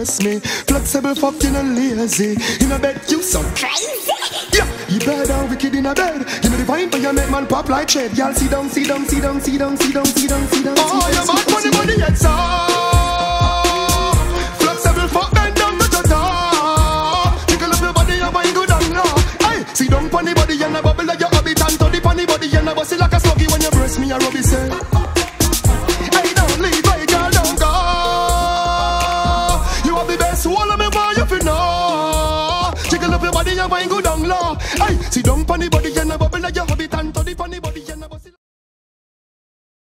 impress me. Flexible, fucking and lazy. In a bed, you so crazy. Yeah, you bad and wicked in a bed. Give me the wine, but you make man pop like shit. Y'all see down, see down, see down, see down, see down, see down, see down. Oh, you're mad for the money, yes, sir. Flexible, fuck, bend down, but you're down. Tickle up your body, you're going good and now. Hey, see down, funny body, and a bubble like your habit. And to the funny body, and a bossy like a sluggy. When you breast me, I rub it, say. Hey, see, don't panic, but you never believe your habit and